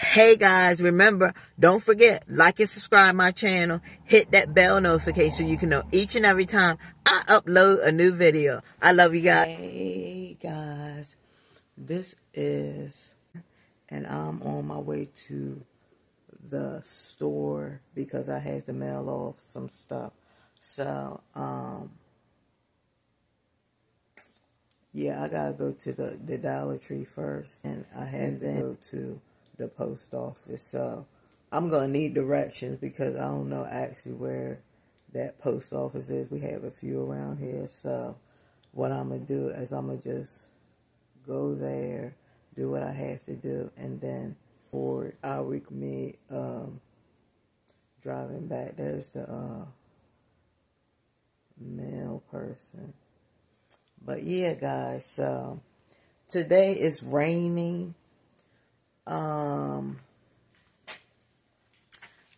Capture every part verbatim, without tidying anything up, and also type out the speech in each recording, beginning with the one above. Hey guys, remember, don't forget, like and subscribe my channel. Hit that bell notification. You can know each and every time I upload a new video. I love you guys. Hey guys, this is, and I'm on my way to the store because I have to mail off some stuff. So, um, yeah, I gotta go to the, the Dollar Tree first, and I have to go to the post office. So I'm gonna need directions because I don't know actually where that post office is. We have a few around here, so what I'm gonna do is I'm gonna just go there, do what I have to do, and then or I'll record me um driving back. There's the uh mail person. But yeah guys, so today it's raining. Um,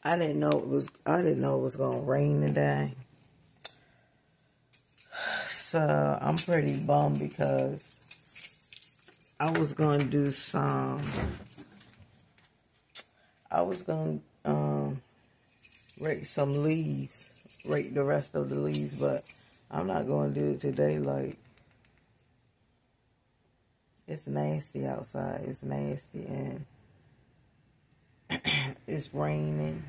I didn't know it was, I didn't know it was going to rain today. So I'm pretty bummed because I was going to do some, I was going to, um, rake some leaves, rake the rest of the leaves, but I'm not going to do it today. Like, it's nasty outside. It's nasty and it's raining.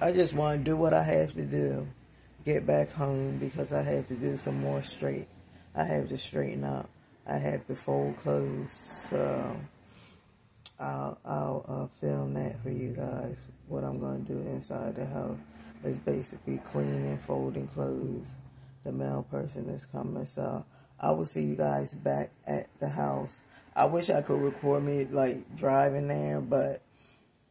I just want to do what I have to do. Get back home because I have to do some more straight. I have to straighten up. I have to fold clothes. So I'll, I'll uh, film that for you guys. What I'm going to do inside the house is basically cleaning, folding clothes. The mail person is coming, so I will see you guys back at the house. I wish I could record me like driving there, but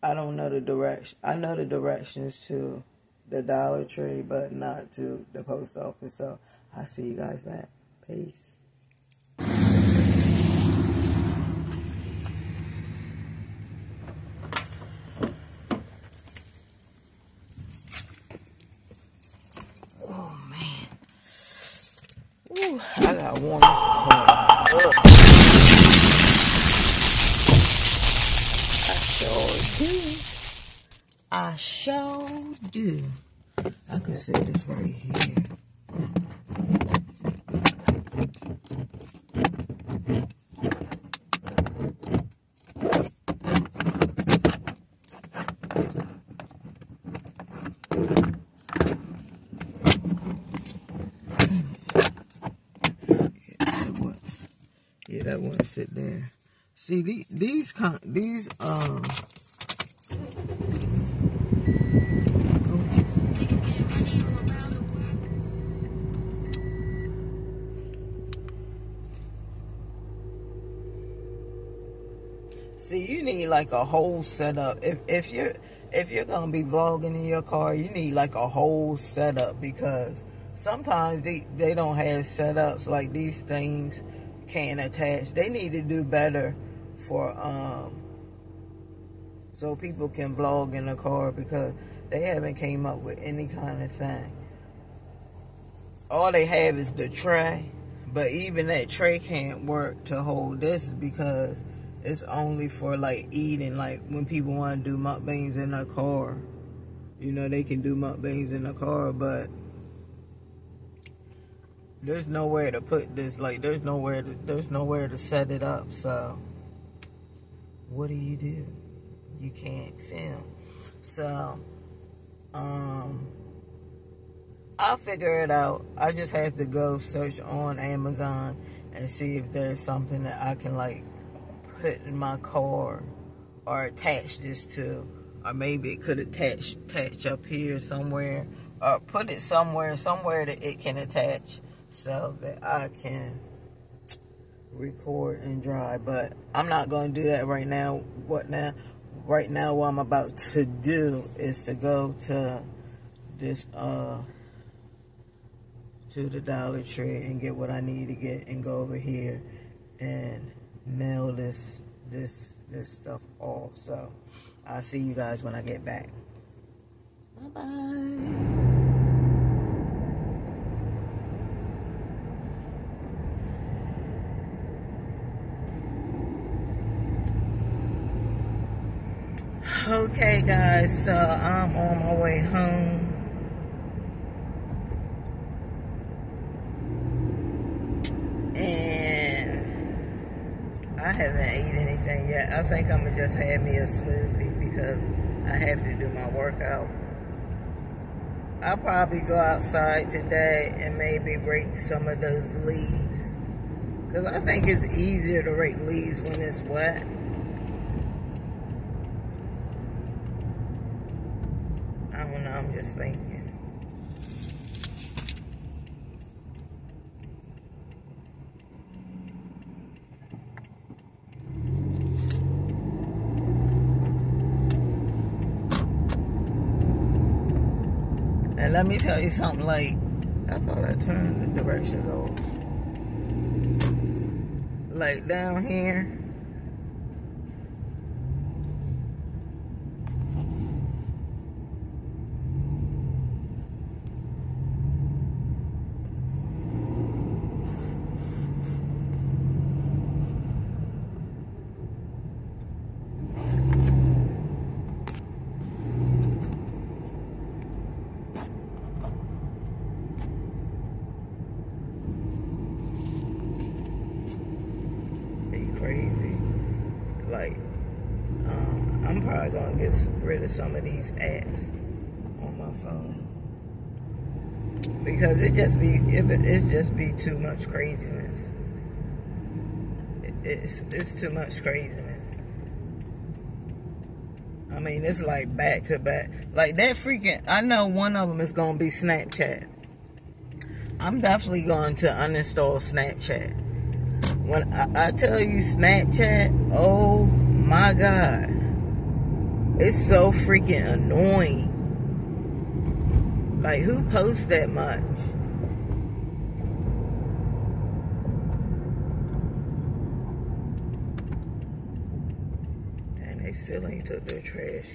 I don't know the direction. I know the directions to the Dollar Tree, but not to the post office. So I'll see you guys back. Peace. I sure do. I can set this right here. Yeah, that one sit there. See these these con these um. See, you need like a whole setup. If if you're if you're gonna be vlogging in your car, you need like a whole setup because sometimes they they don't have setups. Like these things can't attach. They need to do better for um so people can vlog in the car because they haven't came up with any kind of thing. All they have is the tray, but even that tray can't work to hold this because it's only for like eating, like when people want to do mukbangs in their car. You know, they can do mukbangs in the car, but there's nowhere to put this. Like there's nowhere to, there's nowhere to set it up. So what do you do? You can't film. So um I'll figure it out. I just have to go search on Amazon and see if there's something that I can like put in my car or attach this to, or maybe it could attach attach up here somewhere, or put it somewhere somewhere that it can attach so that I can record and drive. But I'm not going to do that right now. What now right now what I'm about to do is to go to this uh to the Dollar Tree and get what I need to get and go over here and mail this this this stuff off. So I'll see you guys when I get back. Bye bye. Okay guys, so I'm on my way home. And I haven't eaten anything yet. I think I'm gonna just have me a smoothie because I have to do my workout. I'll probably go outside today and maybe rake some of those leaves. Because I think it's easier to rake leaves when it's wet. I don't know, I'm just thinking. And let me tell you something, like, I thought I turned the directions off. Like down here. Crazy. Like, um, I'm probably gonna get rid of some of these apps on my phone because it just be it, it just be too much craziness. It, it's it's too much craziness. I mean, it's like back to back. Like that freaking. I know one of them is gonna be Snapchat. I'm definitely going to uninstall Snapchat. When I, I tell you Snapchat, oh my God, it's so freaking annoying. Like, who posts that much? And they still ain't took their trash.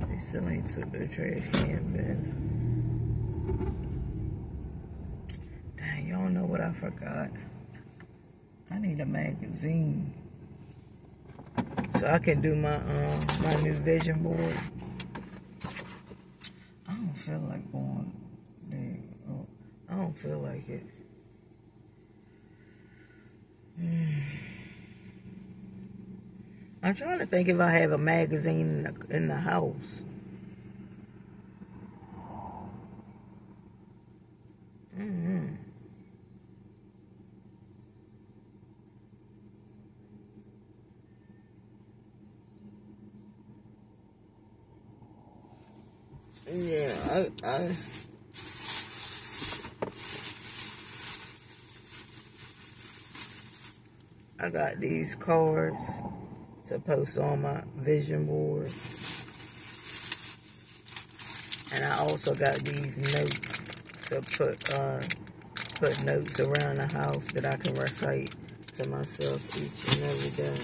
They still ain't took their trash can bins. I don't know what I forgot. I need a magazine so I can do my um my new vision board. I don't feel like going there. I don't feel like it. I'm trying to think if I have a magazine in the, in the house. Yeah, I, I, I got these cards to post on my vision board. And I also got these notes to put, uh, put notes around the house that I can recite to myself each and every day.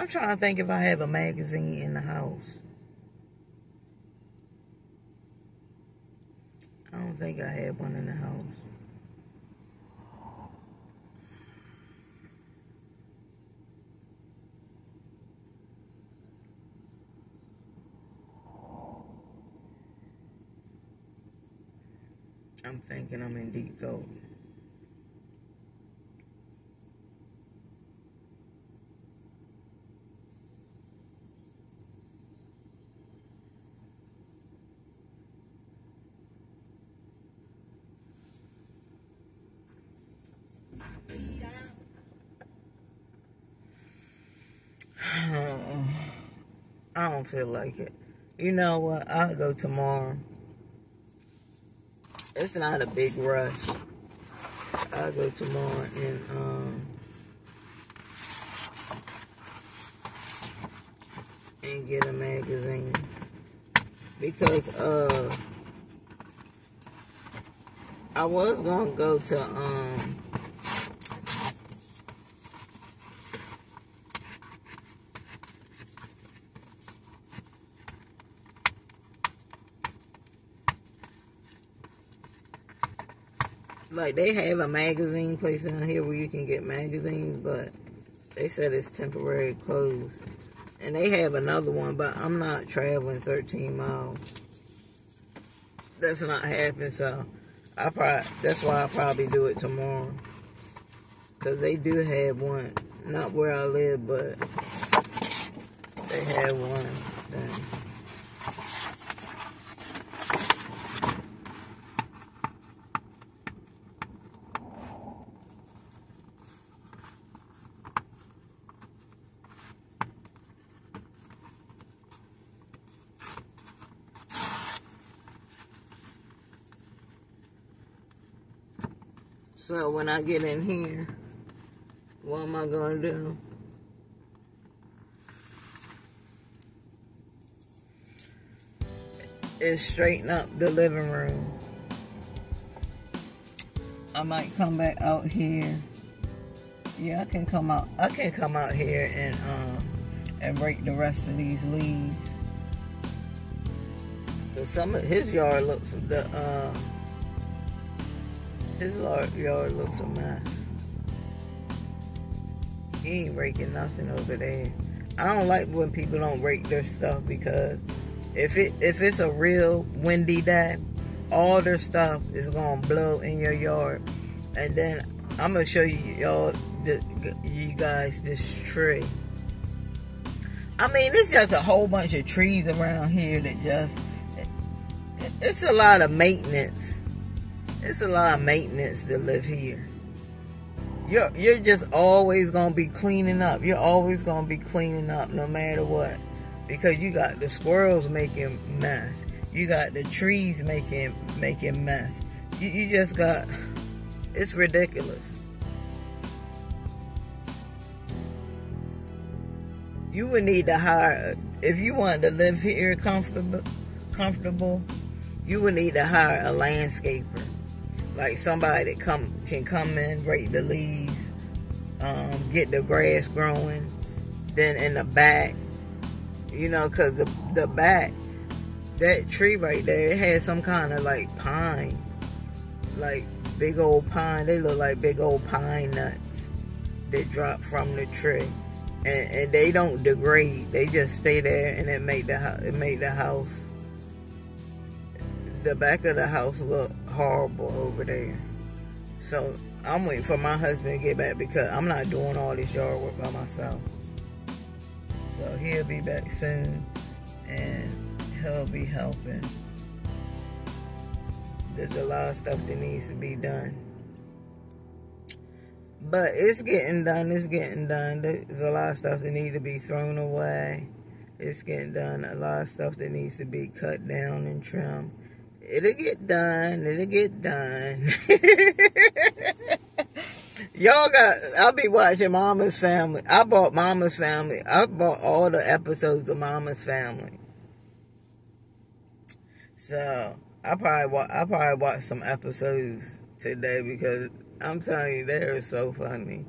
I'm trying to think if I have a magazine in the house. I don't think I had one in the house. I'm thinking I'm in deep thought. I don't feel like it. You know what? I'll go tomorrow. It's not a big rush. I'll go tomorrow and um and get a magazine because uh I was gonna go to um. Like, they have a magazine place down here where you can get magazines, but They said it's temporary closed. And they have another one, but I'm not traveling thirteen miles. That's not happening, so I probably, that's why I probably do it tomorrow. Because they do have one, not where I live, but they have one thing. So when I get in here, what am I going to do? Is straighten up the living room. I might come back out here. Yeah, I can come out. I can come out here and um and rake the rest of these leaves. Cause some of his yard looks the. Uh, His yard looks a mess. He ain't raking nothing over there. I don't like when people don't rake their stuff because if it if it's a real windy day, all their stuff is gonna blow in your yard. And then I'm gonna show you y'all, you guys, this tree. I mean, it's just a whole bunch of trees around here that just it, it's a lot of maintenance. It's a lot of maintenance to live here. You're, you're just always going to be cleaning up. You're always going to be cleaning up no matter what. Because you got the squirrels making mess. You got the trees making making mess. You, you just got... It's ridiculous. You would need to hire... If you wanted to live here comfortable, comfortable, you would need to hire a landscaper. Like somebody that come can come in, rake the leaves, um, get the grass growing. Then in the back, you know, cause the the back, that tree right there, it has some kind of like pine, like big old pine. They look like big old pine nuts that drop from the tree, and, and they don't degrade. They just stay there, and it make the it make the house. The back of the house look horrible over there. So I'm waiting for my husband to get back because I'm not doing all this yard work by myself. So he'll be back soon and he'll be helping. There's a lot of stuff that needs to be done. But it's getting done. It's getting done. There's a lot of stuff that needs to be thrown away. It's getting done. A lot of stuff that needs to be cut down and trimmed. It'll get done. It'll get done. Y'all got... I'll be watching Mama's Family. I bought Mama's Family. I bought all the episodes of Mama's Family. So, I probably, wa I probably watched some episodes today because I'm telling you, they are so funny.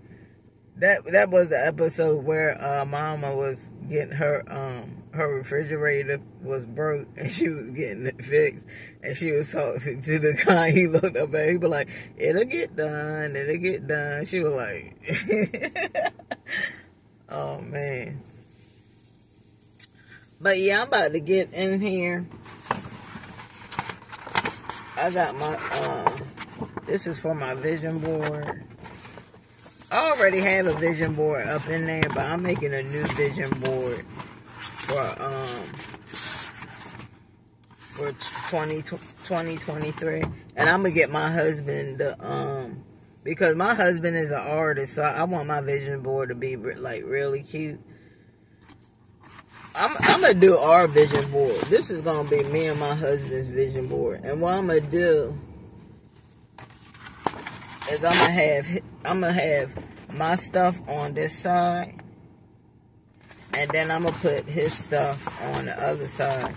That that was the episode where uh, Mama was getting her um her refrigerator was broke and she was getting it fixed and she was talking to the guy. He looked up at her, he was like, "It'll get done, it'll get done." She was like, "Oh man." But yeah, I'm about to get in here. I got my uh, this is for my vision board. I already have a vision board up in there, but I'm making a new vision board for um for twenty twenty-three, and I'm gonna get my husband the um because my husband is an artist, so I want my vision board to be like really cute. I'm I'm gonna do our vision board. This is gonna be me and my husband's vision board, and what I'm gonna do is I'm gonna have I'm gonna have my stuff on this side, and then I'm gonna put his stuff on the other side,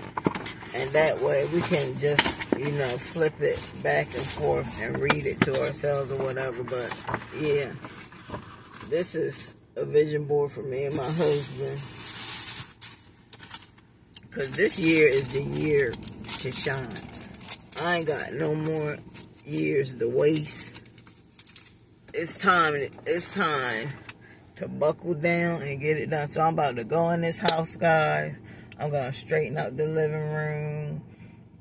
and that way we can just, you know, flip it back and forth and read it to ourselves or whatever. But yeah, this is a vision board for me and my husband, cause this year is the year to shine. I ain't got no more years to waste. It's time, it's time to buckle down and get it done. So I'm about to go in this house, guys. I'm going to straighten up the living room.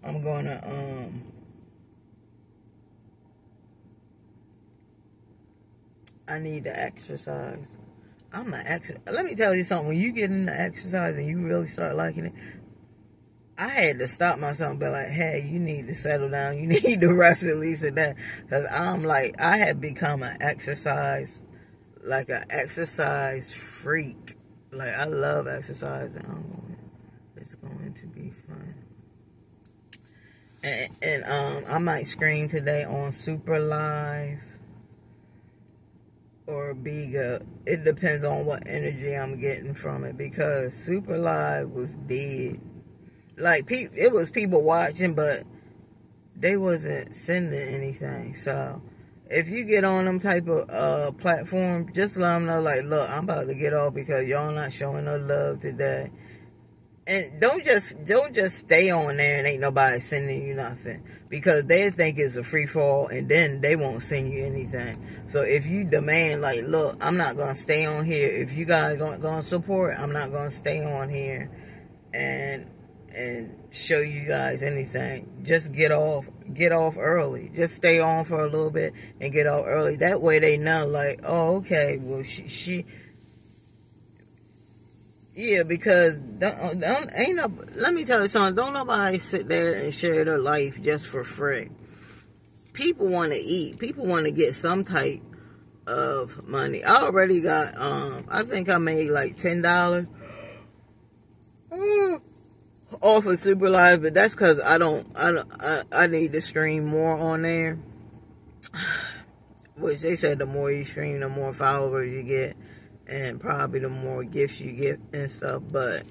I'm going to, um... I need to exercise. I'm an exercise. Let me tell you something. When you get into exercise and you really start liking it, I had to stop myself and be like, hey, you need to settle down. You need to rest at least a day. Because I'm like, I have become an exercise, like an exercise freak. Like, I love exercise. And I'm going, it's going to be fun. And, and um, I might scream today on Super Live. Or Bega, it depends on what energy I'm getting from it, because Super Live was dead. Like, pe it was people watching, but they wasn't sending anything. So if you get on them type of uh, platform, just let them know, like, look, I'm about to get off because y'all not showing no love today. And don't just don't just stay on there and ain't nobody sending you nothing, because they think it's a free fall and then they won't send you anything. So if you demand, like, look, I'm not going to stay on here. If you guys aren't going to support, I'm not going to stay on here and and show you guys anything. Just get off, get off early. Just stay on for a little bit and get off early. That way they know, like, oh, okay, well, she... she yeah, because don't, don't, ain't no, let me tell you something. Don't nobody sit there and share their life just for free. People want to eat. People want to get some type of money. I already got, um, I think I made like ten dollars off of Super Live, but that's because I don't, I don't, I, I need to stream more on there. Which they said the more you stream, the more followers you get. And probably the more gifts you get and stuff. But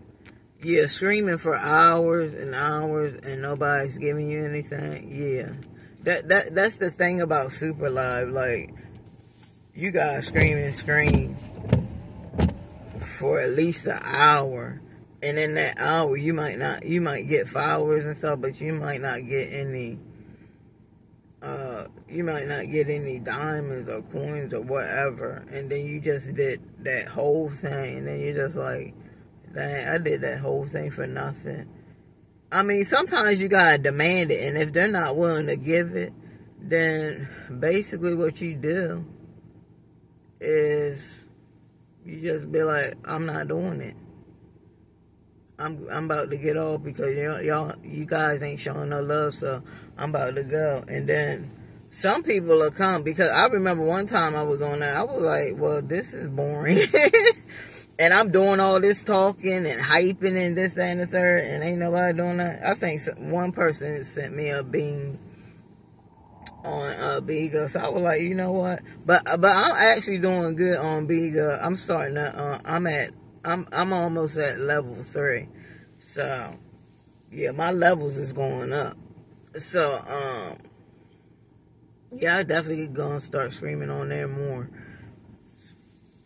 yeah, screaming for hours and hours and nobody's giving you anything. Yeah, that that that's the thing about Super Live. Like, you gotta scream and scream for at least an hour, and in that hour you might not you might get followers and stuff, but you might not get any. Uh, you might not get any diamonds or coins or whatever, and then you just did that whole thing, and then you're just like, dang, I did that whole thing for nothing. I mean, sometimes you gotta demand it, and if they're not willing to give it, then basically what you do is you just be like, I'm not doing it. I'm, I'm about to get off because y'all, you guys ain't showing no love, so I'm about to go. And then some people will come, because I remember one time I was on there, I was like, well, this is boring. And I'm doing all this talking and hyping and this, that, and the third, and ain't nobody doing that. I think one person sent me a bean on uh, Bega, so I was like, you know what? But but I'm actually doing good on Bega. I'm starting to, uh, I'm at, I'm I'm almost at level three, so yeah, my levels is going up. So um, yeah, I definitely gonna start screaming on there more.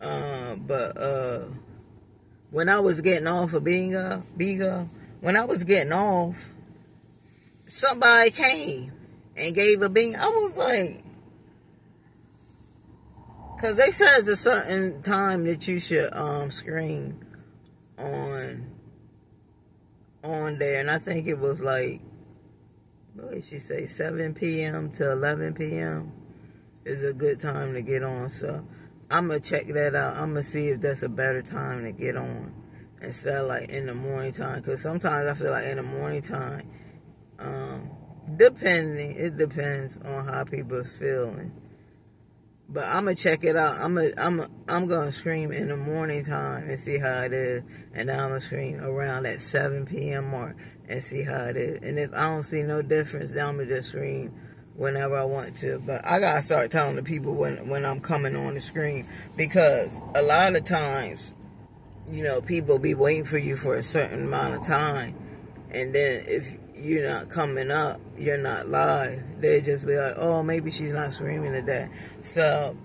Uh, but uh, when I was getting off of Bega, Bega, when I was getting off, somebody came and gave a bean. I was like. Because they said it's a certain time that you should um, scream on on there. And I think it was like, what did she say? seven p m to eleven p m is a good time to get on. So I'm going to check that out. I'm going to see if that's a better time to get on. Instead of like in the morning time. Because sometimes I feel like in the morning time, um, depending, it depends on how people's feeling. But I'm going to check it out. I'm a, I'm a, I'm going to scream in the morning time and see how it is. And then I'm going to scream around that seven p m mark and see how it is. And if I don't see no difference, then I'm going to just scream whenever I want to. But I got to start telling the people when, when I'm coming on the screen. Because a lot of times, you know, people be waiting for you for a certain amount of time. And then if you're not coming up, you're not live. They just be like, oh, maybe she's not screaming today. So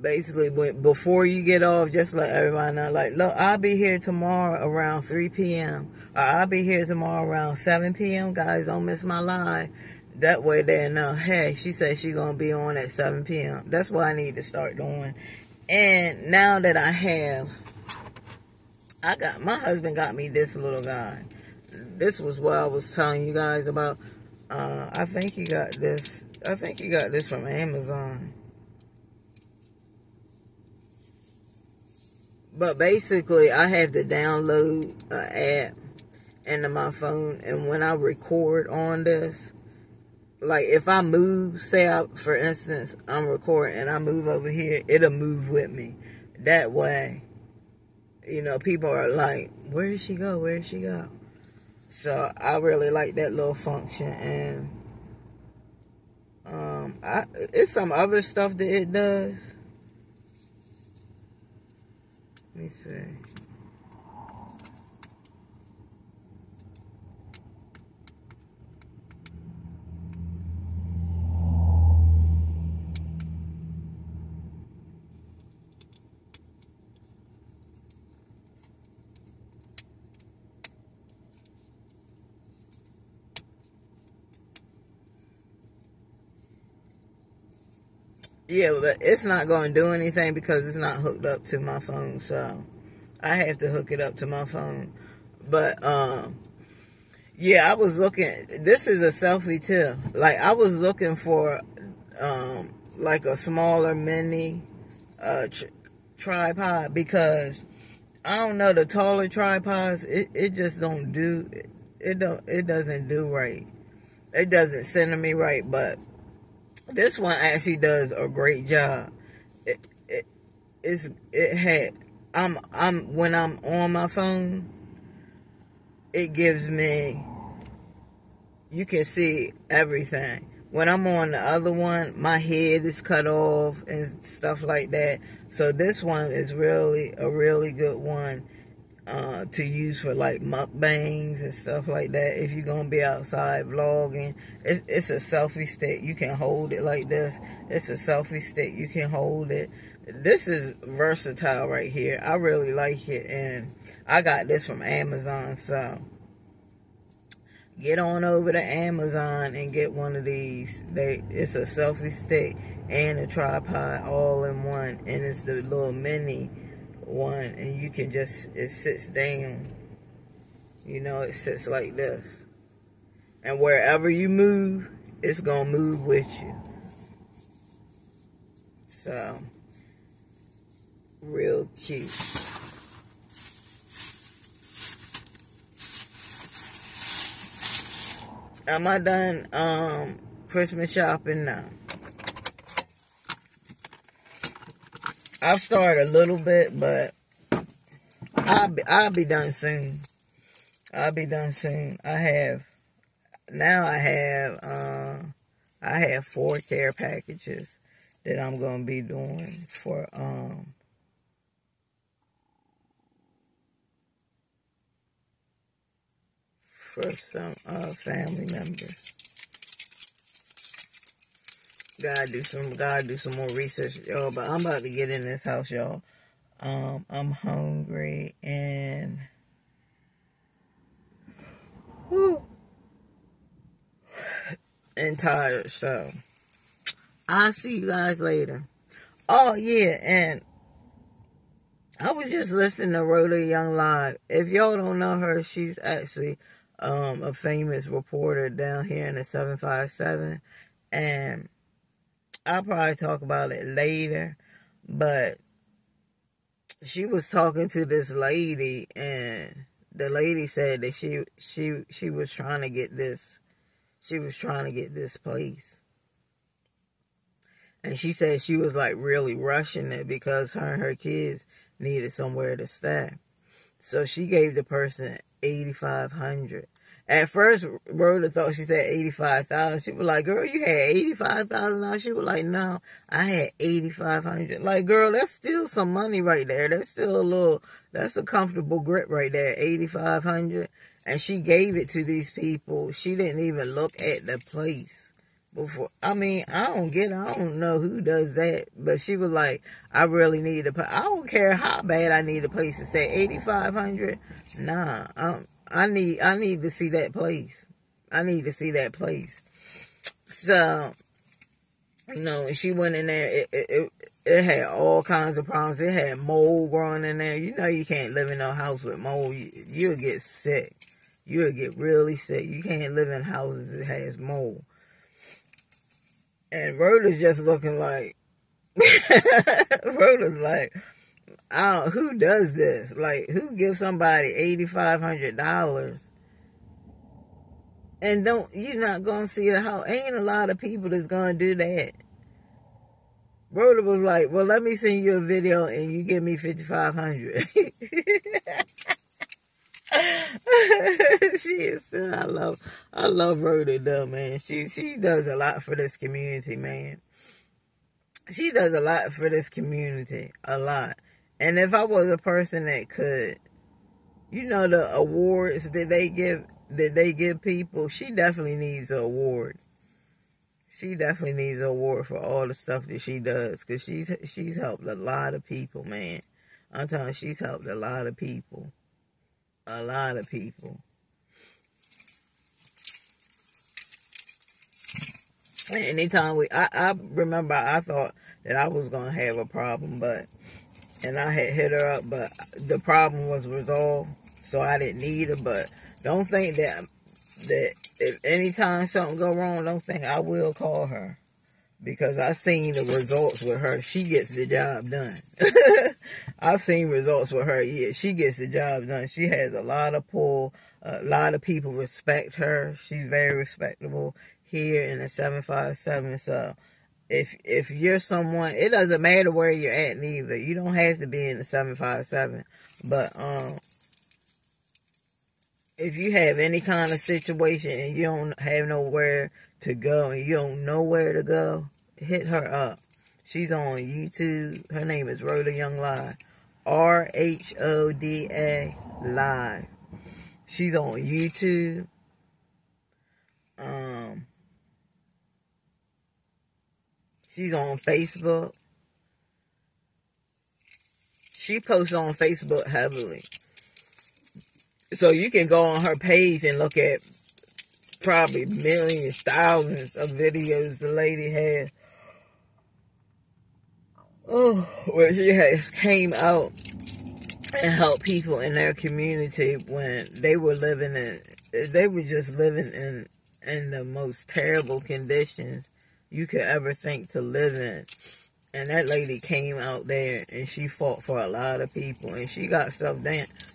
basically, when, before you get off, just let everybody know, like, look, I'll be here tomorrow around three p m or I'll be here tomorrow around seven p m Guys, don't miss my live. That way they know, hey, she said she's going to be on at seven p m That's what I need to start doing. And now that I have, I got, my husband got me this little guy. This was what I was telling you guys about. Uh, I think he got this. I think he got this from Amazon. But basically, I have to download an app into my phone. And when I record on this, like if I move, say I, for instance, I'm recording and I move over here, it'll move with me. That way, you know, people are like, where did she go? Where did she go? So I really like that little function. And um, I, it's some other stuff that it does. Let me see. Yeah, but it's not going to do anything because it's not hooked up to my phone, so I have to hook it up to my phone. But, um, yeah, I was looking, this is a selfie too. Like, I was looking for, um, like a smaller mini, uh, tr tripod because, I don't know, the taller tripods, it, it just don't do, it, it don't, it doesn't do right. It doesn't center me right, but this one actually does a great job. It it it's, it had I'm I'm when I'm on my phone, it gives me. You can see everything. When I'm on the other one, my head is cut off and stuff like that. So this one is really a really good one uh, to use for like mukbangs and stuff like that. If you're gonna be outside vlogging, it's, it's a selfie stick. You can hold it like this. It's a selfie stick. You can hold it. This is versatile right here. I really like it, and I got this from Amazon. So get on over to Amazon and get one of these. They it's a selfie stick and a tripod all in one, and it's the little mini one, and you can just, it sits down, you know, it sits like this, and wherever you move, it's gonna move with you. So real cute. Am I done um Christmas shopping? No, I'll start a little bit, but I'll be, I'll be done soon. I'll be done soon. I have, now I have, uh, I have four care packages that I'm going to be doing for, um, for some, uh, family members. Gotta do some, gotta do some more research, y'all. But I'm about to get in this house, y'all. Um, I'm hungry and whew, and tired. So I'll see you guys later. Oh yeah, and I was just listening to Rhoda Young Live. If y'all don't know her, she's actually um a famous reporter down here in the seven five seven, and I'll probably talk about it later, but she was talking to this lady, and the lady said that she she she was trying to get this, she was trying to get this place, and she said she was like really rushing it because her and her kids needed somewhere to stay. So she gave the person eighty-five hundred dollars. At first, Rhoda thought she said eighty-five thousand dollars. She was like, girl, you had eighty-five thousand dollars? She was like, no, I had eighty-five hundred dollars. Like, girl, that's still some money right there. That's still a little, that's a comfortable grip right there, eighty-five hundred dollars. And she gave it to these people. She didn't even look at the place before. I mean, I don't get it. I don't know who does that. But she was like, I really need a place. I don't care how bad I need a place to say eighty-five hundred dollars. Nah, I'm. I need, I need to see that place. I need to see that place. So, you know, she went in there. It, it, it, It had all kinds of problems. It had mold growing in there. You know you can't live in no house with mold. You, you'll get sick. You'll get really sick. You can't live in houses that has mold. And Rhoda's just looking like... Rhoda's like, I don't, who does this? Like, who gives somebody eighty-five hundred dollars? And don't, you're not going to see the house. Ain't a lot of people that's going to do that. Rhoda was like, well, let me send you a video and you give me fifty-five hundred dollars. She is, I love, I love Rhoda though, man. She, she does a lot for this community, man. She does a lot for this community. A lot. And if I was a person that could, you know, the awards that they give, that they give people, she definitely needs an award. She definitely needs an award for all the stuff that she does. Because she's, she's helped a lot of people, man. I'm telling you, she's helped a lot of people. A lot of people. Anytime we, I, I remember I thought that I was going to have a problem, but, and I had hit her up, but the problem was resolved, so I didn't need her. But don't think that, that if anytime something go wrong, don't think I will call her, because I've seen the results with her. She gets the job done. I've seen results with her. Yeah, she gets the job done. She has a lot of pull. A lot of people respect her. She's very respectable here in the seven five seven. So if if you're someone, it doesn't matter where you're at neither. You don't have to be in the seven five seven. But um if you have any kind of situation and you don't have nowhere to go and you don't know where to go, hit her up. She's on YouTube. Her name is Rhoda Young Live. R H O D A Live. She's on YouTube. Um She's on Facebook. She posts on Facebook heavily. So you can go on her page and look at probably millions, thousands of videos the lady has. Oh, where she has came out and helped people in their community when they were living in, they were just living in, in the most terrible conditions you could ever think to live in. And that lady came out there and she fought for a lot of people. And she got stuff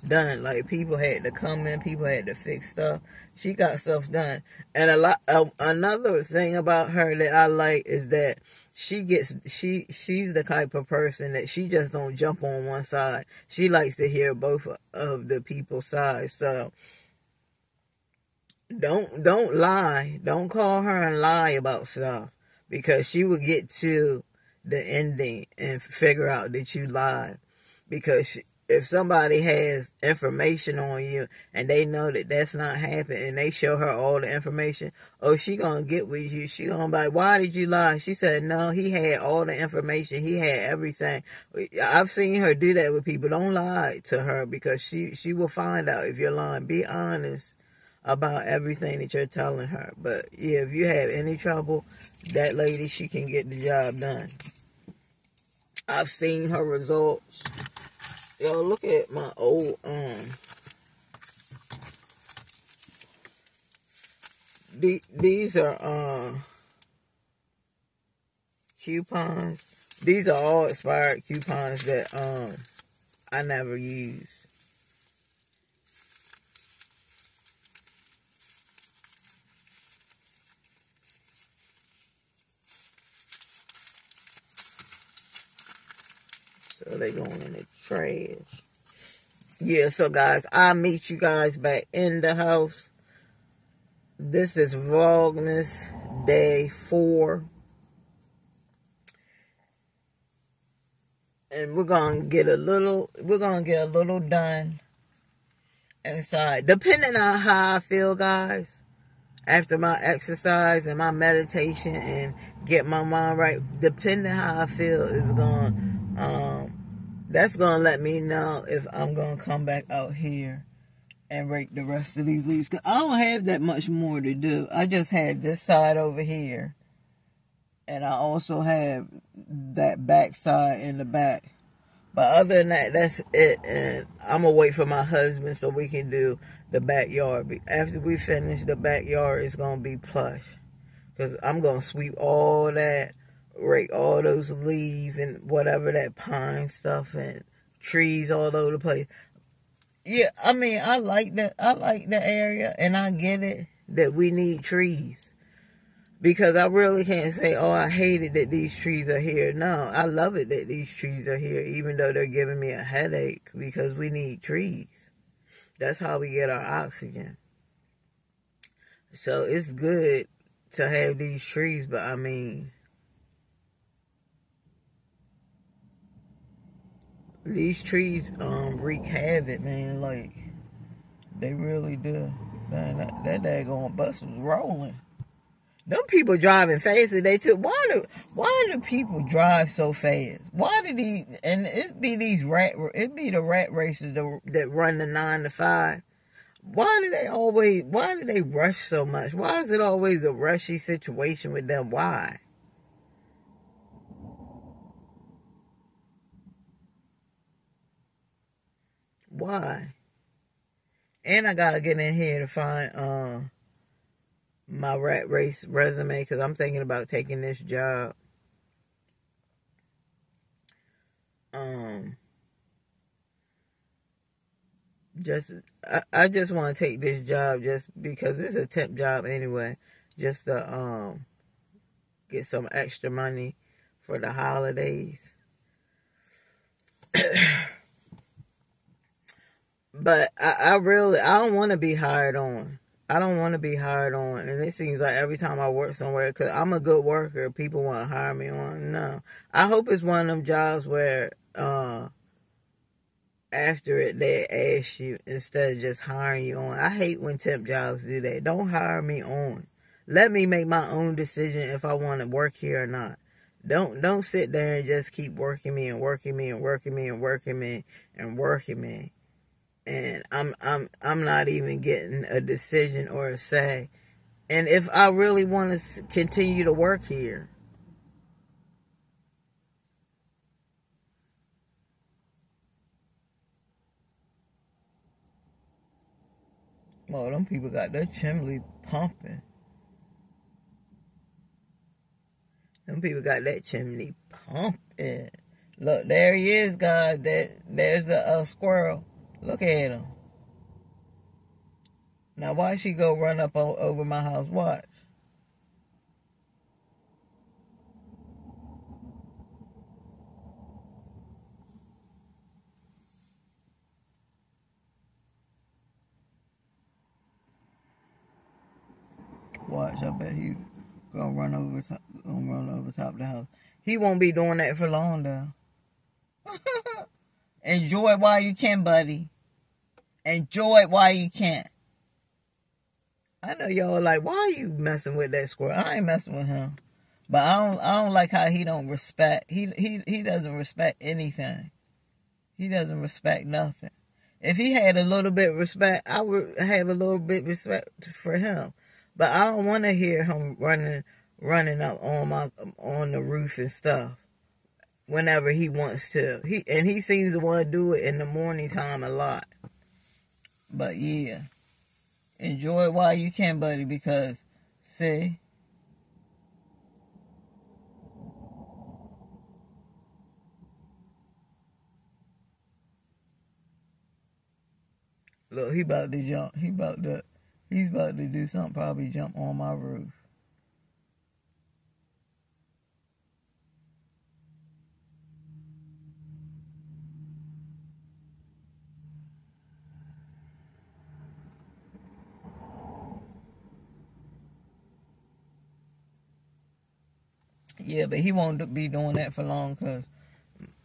done. Like, people had to come in. People had to fix stuff. She got stuff done. And a lot. Uh, another thing about her that I like is that she gets. She she's the type of person that she just don't jump on one side. She likes to hear both of the people's sides. So don't don't lie. Don't call her and lie about stuff, because she will get to the ending and figure out that you lied. Because if somebody has information on you and they know that that's not happening and they show her all the information, oh, she gonna get with you. She gonna be like, why did you lie? She said, no, he had all the information. He had everything. I've seen her do that with people. Don't lie to her, because she, she will find out if you're lying. Be honest about everything that you're telling her. But yeah, if you have any trouble, that lady, she can get the job done. I've seen her results. Yo, look at my old, um, the, these are, um, uh, coupons. These are all expired coupons that, um, I never use. So they going in the trash. Yeah, so guys, I'll meet you guys back in the house. This is Vlogmas Day four. And we're gonna get a little we're gonna get a little done inside. Depending on how I feel, guys, after my exercise and my meditation and get my mind right, depending how I feel is gonna Um, that's going to let me know if I'm going to come back out here and rake the rest of these leaves. Because I don't have that much more to do. I just have this side over here And I also have that back side in the back. But other than that, that's it. And I'm going to wait for my husband so we can do the backyard. After we finish the backyard, it's going to be plush. Because I'm going to sweep all that, rake all those leaves and whatever, that pine stuff and trees all over the place. Yeah, I mean, I like that. I like the area, and I get it that we need trees. Because I really can't say, oh, I hate it that these trees are here. No, I love it that these trees are here, even though they're giving me a headache, because we need trees. That's how we get our oxygen. So it's good to have these trees, but I mean, these trees um, wreak havoc, man. Like, they really do. Man, that, that daggone bus was rolling. Them people driving faster. They took. Why do why do people drive so fast? Why do these and it be these rat? It be the rat races that, that run the nine to five. Why do they always? Why do they rush so much? Why is it always a rushy situation with them? Why? Why? And I gotta get in here to find uh. my rat race resume, because I'm thinking about taking this job. Um, just I, I just want to take this job just because it's a temp job anyway, just to um get some extra money for the holidays. But I, I really I don't want to be hired on. I don't want to be hired on, and it seems like every time I work somewhere, because I'm a good worker, people want to hire me on. No. I hope it's one of them jobs where uh, after it, they ask you instead of just hiring you on. I hate when temp jobs do that. Don't hire me on. Let me make my own decision if I want to work here or not. Don't don't sit there and just keep working me and working me and working me and working me and working me. And I'm I'm I'm not even getting a decision or a say, and if I really want to continue to work here. Well, them people got their chimney pumping. Them people got that chimney pumping. Look, there he is, guys. There, there's the uh, squirrel. Look at him. Now, why she go run up o over my house? Watch. Watch, I bet he gonna run over top, gonna run over top of the house. He won't be doing that for long, though. Enjoy it while you can, buddy. Enjoy it while you can. I know y'all are like, why are you messing with that squirrel? I ain't messing with him. But I don't I don't like how he don't respect. He he he doesn't respect anything. He doesn't respect nothing. If he had a little bit of respect, I would have a little bit of respect for him. But I don't want to hear him running running up on my on the roof and stuff. Whenever he wants to. He and he seems to want to do it in the morning time a lot. But yeah. Enjoy it while you can, buddy, because see. Look, he about to jump. He about to he's about to do something, probably jump on my roof. Yeah, but he won't be doing that for long because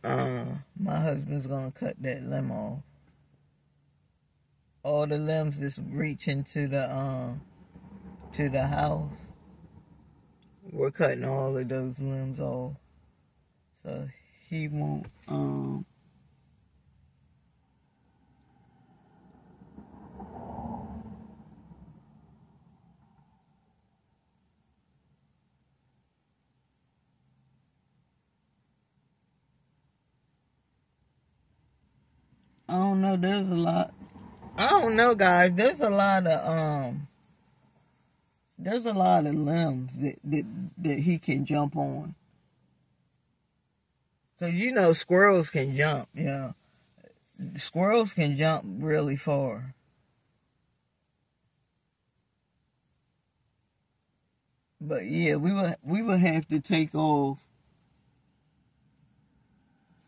uh, my husband's going to cut that limb off. All the limbs that's reaching to the, um, to the house, we're cutting all of those limbs off. So he won't... Um, don't know. There's a lot. I don't know, guys. There's a lot of um. There's a lot of limbs that that, that he can jump on. Cause you know squirrels can jump. Yeah, squirrels can jump really far. But yeah, we would we would have to take off.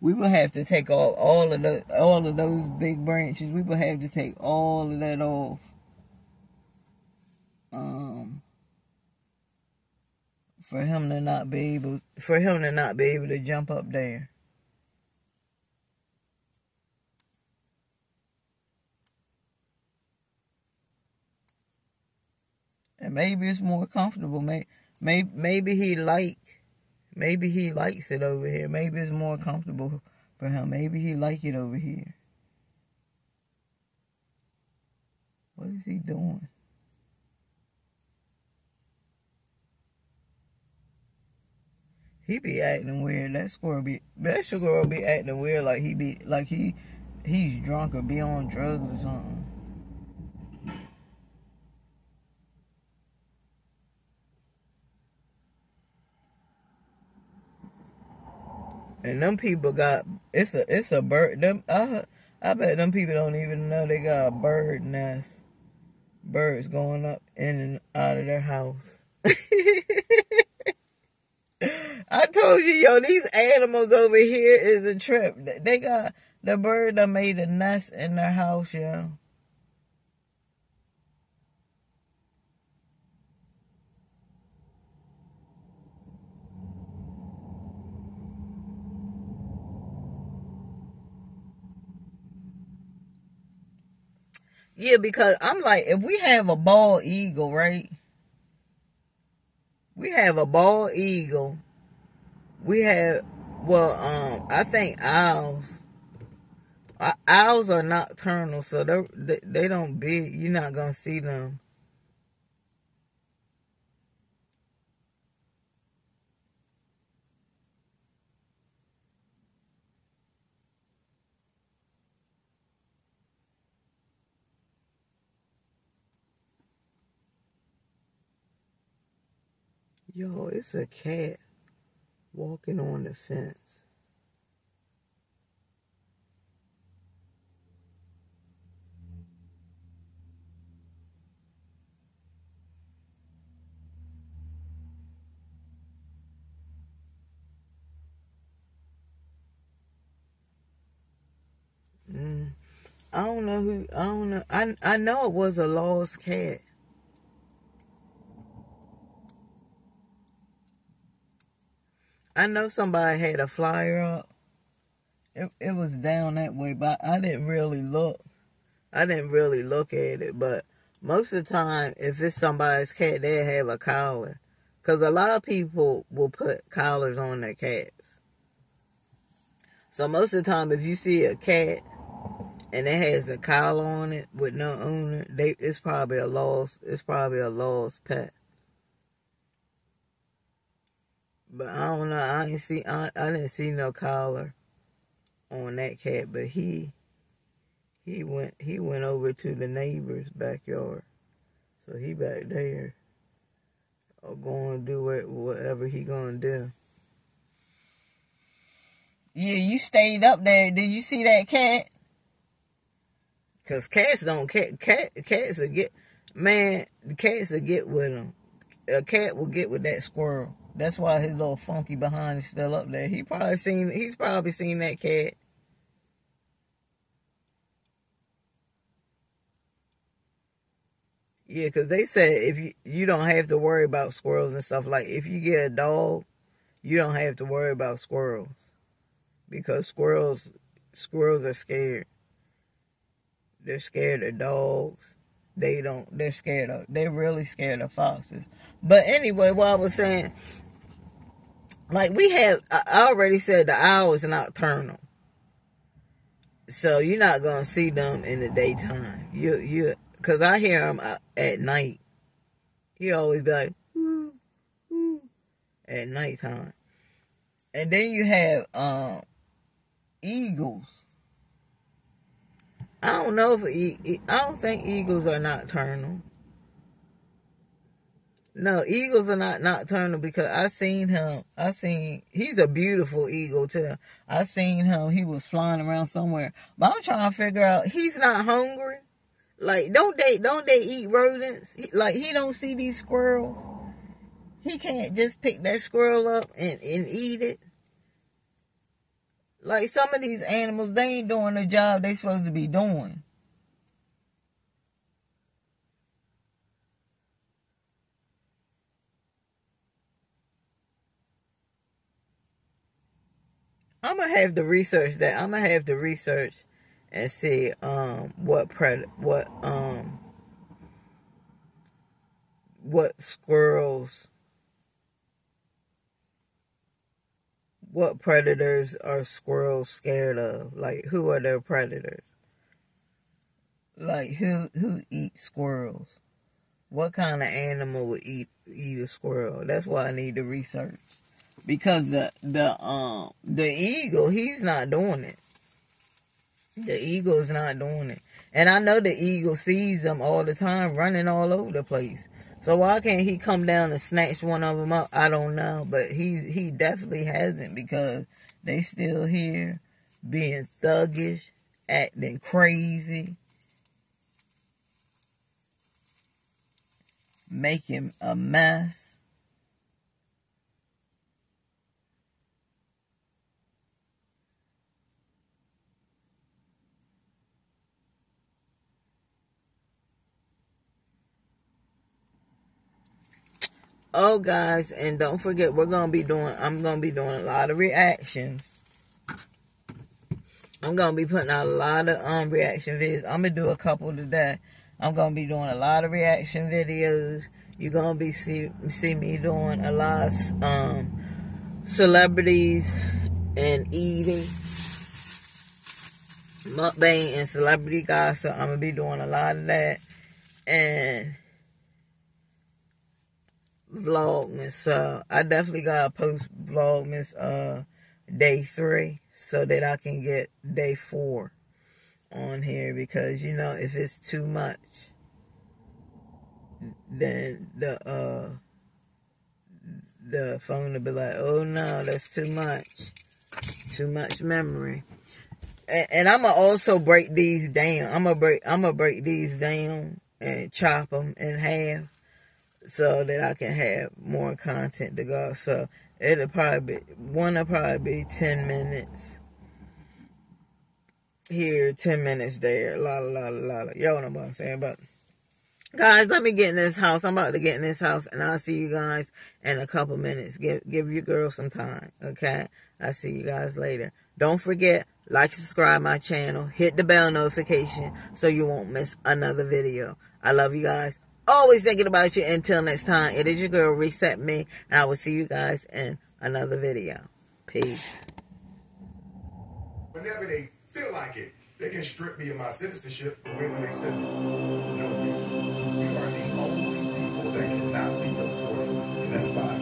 We would have to take off all of the all of those big branches. We would have to take all of that off. Um, for him to not be able for him to not be able to jump up there. And maybe it's more comfortable. Maybe, maybe, maybe he like, maybe he likes it over here. Maybe it's more comfortable for him. Maybe he like it over here. What is he doing? He be acting weird. That squirrel be, that squirrel be acting weird, like he be, like he, he's drunk or be on drugs or something. And them people got, it's a, it's a bird, them, I, I bet them people don't even know they got a bird nest. Birds going up in and out of their house. I told you, yo, these animals over here is a trip. They got, the bird that made a nest in their house, yo. Yeah, because I'm like, if we have a bald eagle, right? We have a bald eagle. We have, well, um, I think owls. Owls are nocturnal, so they they don't big. You're not gonna see them. Yo, it's a cat walking on the fence. Mm, I don't know who, I don't know. I, I know it was a lost cat. I know somebody had a flyer up. It it was down that way, but I didn't really look. I didn't really look at it, but most of the time, if it's somebody's cat, they have a collar. Because a lot of people will put collars on their cats. So most of the time, if you see a cat and it has a collar on it with no owner, they it's probably a lost. It's probably a lost pet. But I don't know, I didn't see, I, I didn't see no collar on that cat, but he, he went, he went over to the neighbor's backyard, so he back there, or gonna do it, whatever he gonna do. Yeah, you stayed up there, did you see that cat? Cause cats don't, cat, cat cats will get, man, the cats will get with them, a cat will get with that squirrel. That's why his little funky behind is still up there. He probably seen. He's probably seen that cat. Yeah, because they said if you you don't have to worry about squirrels and stuff. Like if you get a dog, you don't have to worry about squirrels because squirrels squirrels are scared. They're scared of dogs. They don't. They're scared of. They're really scared of foxes. But anyway, what I was saying, like we have, I already said the owl is nocturnal. So you're not going to see them in the daytime. You, you, because I hear them at night. He always be like, woo, woo, at nighttime. And then you have um, eagles. I don't know if e I don't think eagles are nocturnal. No, eagles are not nocturnal because I seen him. I seen he's a beautiful eagle too. I seen him. He was flying around somewhere. But I'm trying to figure out he's not hungry. Like don't they don't they eat rodents? Like he don't see these squirrels. He can't just pick that squirrel up and, and eat it. Like some of these animals, they ain't doing the job they supposed to be doing. I'm gonna have to research that. I'm gonna have to research and see um what pred what um what squirrels what predators are squirrels scared of? Like who are their predators? Like who who eats squirrels? What kind of animal would eat eat a squirrel? That's why I need to research. Because the the um the eagle, he's not doing it. The eagle's not doing it, and I know the eagle sees them all the time, running all over the place. So why can't he come down and snatch one of them up? I don't know, but he he definitely hasn't because they still here, being thuggish, acting crazy, making a mess. Oh, guys, and don't forget, we're going to be doing, I'm going to be doing a lot of reactions. I'm going to be putting out a lot of um, reaction videos. I'm going to do a couple today. I'm going to be doing a lot of reaction videos. You're going to be see, see me doing a lot of um, celebrities and eating. Mukbang and celebrity gossip. I'm going to be doing a lot of that. And Vlogmas, so I definitely gotta post Vlogmas uh day three so that I can get day four on here because you know if it's too much then the uh the phone will be like, oh no, that's too much too much memory. And, and I'ma also break these down. I'ma break I'ma break these down and chop them in half. So that I can have more content to go. So it'll probably be, one will probably be ten minutes here, ten minutes there, la la la la la. Y'all know what I'm saying, but guys, let me get in this house. I'm about to get in this house, and I'll see you guys in a couple minutes. Give, give your girl some time, okay? I'll see you guys later. Don't forget, like, subscribe my channel, hit the bell notification so you won't miss another video. I love you guys. Always thinking about you. Until next time, it is your girl, Reset Me, and I will see you guys in another video. Peace. Whenever they feel like it, they can strip me of my citizenship, but when they said, no, you are the only people that cannot be deported, and that's why.